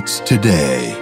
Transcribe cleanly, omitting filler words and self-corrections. Beats today.